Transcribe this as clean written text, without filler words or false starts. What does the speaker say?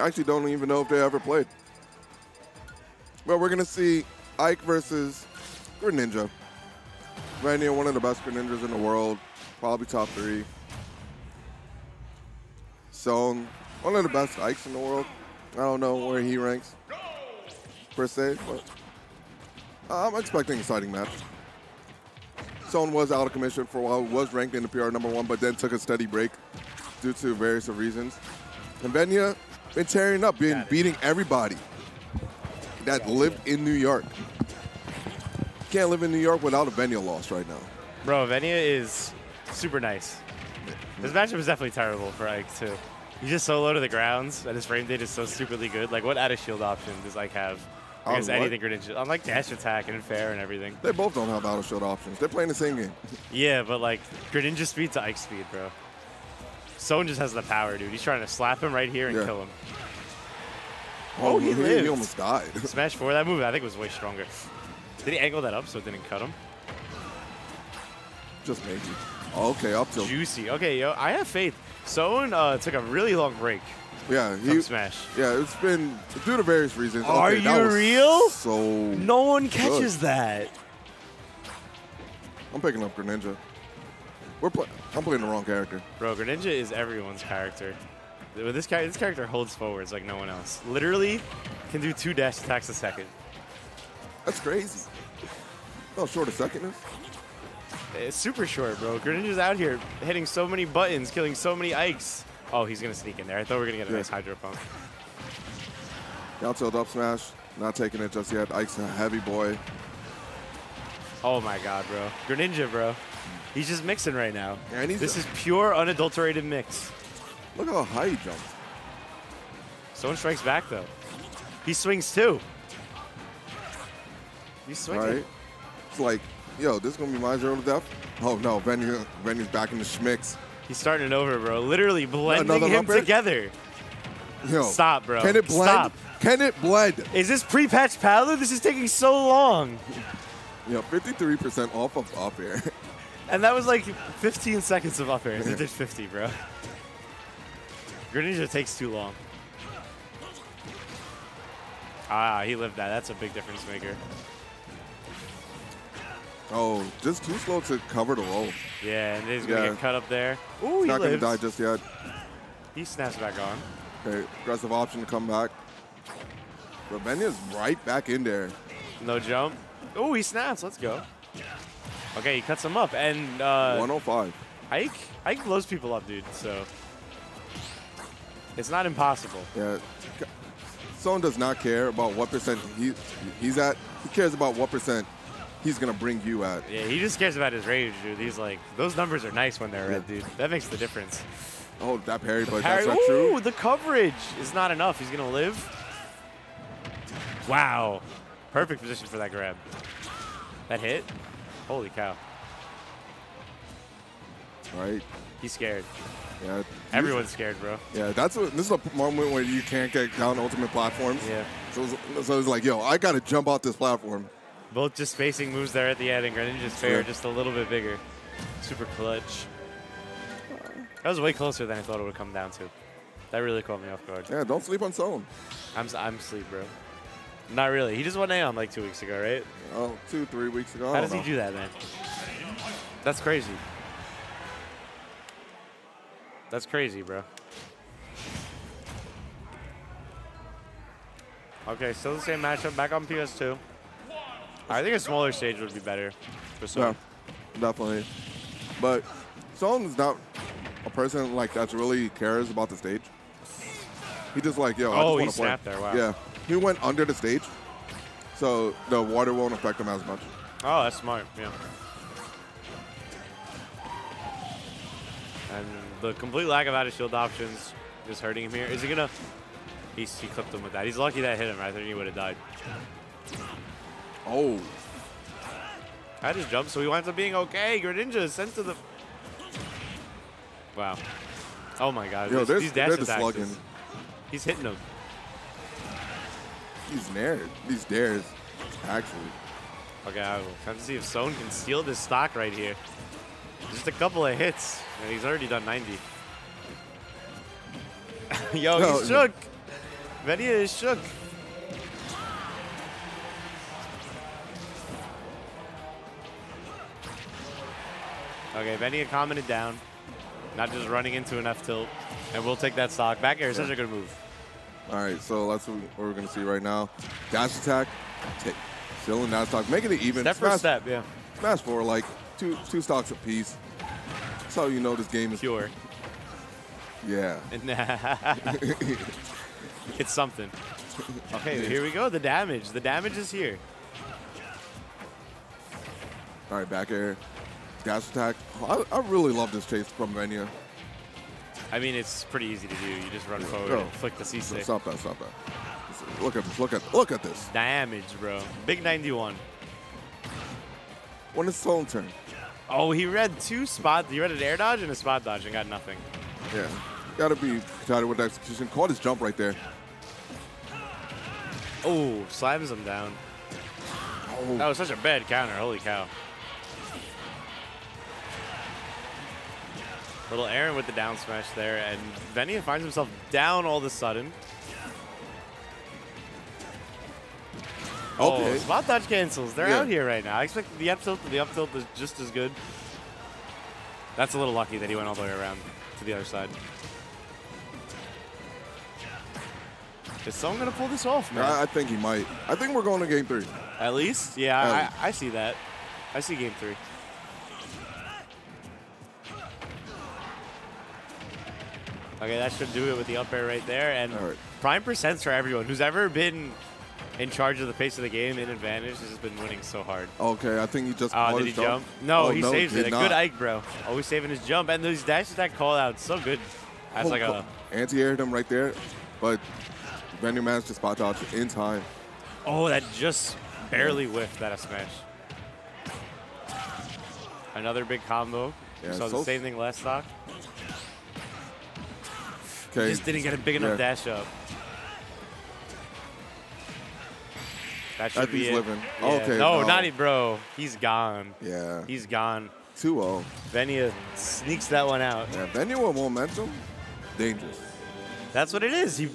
I actually don't even know if they ever played. But we're going to see Ike versus Greninja. Venia, one of the best Greninjas in the world, probably top 3. Soan, one of the best Ikes in the world. I don't know where he ranks, per se, but I'm expecting an exciting match. Soan was out of commission for a while, was ranked in the PR #1, but then took a steady break due to various reasons. And Venia been tearing up, been beating everybody that lived in New York. Can't live in New York without a Venia loss right now. Bro, Venia is super nice. This matchup is definitely terrible for Ike, too. He's just so low to the grounds, and his frame data is so stupidly good. Like, what out-of-shield option does Ike have? Against anything Greninja. Unlike dash attack and fair and everything. They both don't have out-of-shield options. They're playing the same game. Yeah, but, like, Greninja speed to Ike speed, bro. Soan just has the power, dude. He's trying to slap him right here and kill him. Oh, he lived. He almost died. Smash 4, that move, I think, was way stronger. Did he angle that up so it didn't cut him? Just maybe. Oh, okay, up tilt. Juicy. Okay, yo, I have faith. Soan took a really long break. Yeah, he Smash. Yeah, it's been due to various reasons. Are okay, you real? So no one catches that. I'm picking up Greninja. I'm playing the wrong character. Bro, Greninja is everyone's character. This character holds forwards like no one else. Literally, can do 2 dash attacks a second. That's crazy. How short a second is? It's super short, bro. Greninja's out here hitting so many buttons, killing so many Ikes. Oh, he's going to sneak in there. I thought we were going to get a nice Hydro Pump. Down tilt up smash. Not taking it just yet. Ike's a heavy boy. Oh, my God, bro. Greninja, bro. He's just mixing right now. Yeah, this is pure, unadulterated mix. Look how high he jumped. Someone strikes back, though. He swings, too. He swings. Right. It's like... Yo, this is going to be my zero to death? Oh, no. Venia's back in the schmicks. He's starting it over, bro. Literally blending him together. Yo, stop, bro. Can it blend? Stop. Can it blend? Is this pre-patch Palu? This is taking so long. Yo, 53% off of up air. And that was like 15 seconds of up air. It did 50, bro. Greninja takes too long. Ah, he lived that. That's a big difference maker. Oh, just too slow to cover the roll. Yeah, and he's going to get cut up there. Ooh, he's not going to die just yet. He snaps back on. Okay, aggressive option to come back. Venia's right back in there. No jump. Ooh, he snaps. Let's go. Okay, he cuts him up. And 105. Ike blows people up, dude, so it's not impossible. Yeah. Soan does not care about what percent he's at. He cares about what percent he's going to bring you out. Yeah, he just cares about his rage, dude. He's like, those numbers are nice when they're red, dude. That makes the difference. Oh, that parry, but that's not true. Ooh, the coverage is not enough. He's going to live. Wow. Perfect position for that grab. That hit. Holy cow. Right. He's scared. Yeah. Everyone's scared, bro. Yeah, this is a moment where you can't get down ultimate platforms. Yeah. So it's like, yo, I got to jump off this platform. Both just spacing moves there at the end, and Greninja's fair just a little bit bigger. Super clutch. That was way closer than I thought it would come down to. That really caught me off guard. Yeah, don't sleep on Soan. I'm asleep, bro. Not really. He just won Aeon like 2 weeks ago, right? Oh, 2, 3 weeks ago. How does he do that, man? That's crazy. That's crazy, bro. Okay, still the same matchup. Back on PS2. I think a smaller stage would be better for Soan. Yeah, definitely. But Soan is not a person like that really cares about the stage. He just like, yo, I just want to play. There, wow. Yeah, he went under the stage, so the water won't affect him as much. Oh, that's smart, yeah. And the complete lack of out-of-shield options is hurting him here. Is he gonna... He clipped him with that. He's lucky that hit him, right? I think he would have died. Oh. I just jumped, so he winds up being okay. Greninja sent to the... Wow. Oh, my God. Yo, these dash attacks. He's hitting them. These dares, actually. Okay, I will have to see if Soan can steal this stock right here. Just a couple of hits, and he's already done 90. Yo, he's shook. Venia is shook. Okay, Venia commented down. Not just running into an F-Tilt. And we'll take that stock. Back air is such a good move. All right, so that's what we're going to see right now. Dash attack, take. Still in dash stock. Making it even. Step for step, yeah. Smash 4, like, two stocks apiece. That's how you know this game is pure. Yeah. It's something. Okay, here we go. The damage. The damage is here. All right, back air. Dash attack. Oh, I really love this chase from Venia. I mean, it's pretty easy to do. You just run forward and flick the C-stick. Stop that, stop that. Look at this, look at this. Damage, bro. Big 91. When it's Soan's turn. Oh, he read two spots. He read an air dodge and a spot dodge and got nothing. Yeah. Gotta be tired with the execution. Caught his jump right there. Oh, slams him down. Oh. That was such a bad counter. Holy cow. Little Aaron with the down smash there, and Venia finds himself down all of a sudden. Okay. Oh, spot dodge cancels. They're out here right now. I expect the up tilt is just as good. That's a little lucky that he went all the way around to the other side. Is someone going to pull this off, man? I think he might. I think we're going to game three. At least? Yeah, I see that. I see game three. Okay, that should do it with the up air right there. And prime percents for everyone who's ever been in charge of the pace of the game in advantage has been winning so hard. Okay, I think he just caught his jump. No, oh, he saves it. Good Ike, bro. Always saving his jump. And those dash attack callouts, so good. That's like a... Anti-aired him right there. But Venia managed to spot dodge in time. Oh, that just barely whiffed that smash. Another big combo. Yeah, saw the same thing last stock. Okay. Just didn't get a big enough dash up. That should be it. Living. Yeah. Okay. No, not even, bro. He's gone. Yeah. He's gone. 2-0. Venia sneaks that one out. Yeah, Venia with momentum, dangerous. That's what it is. He.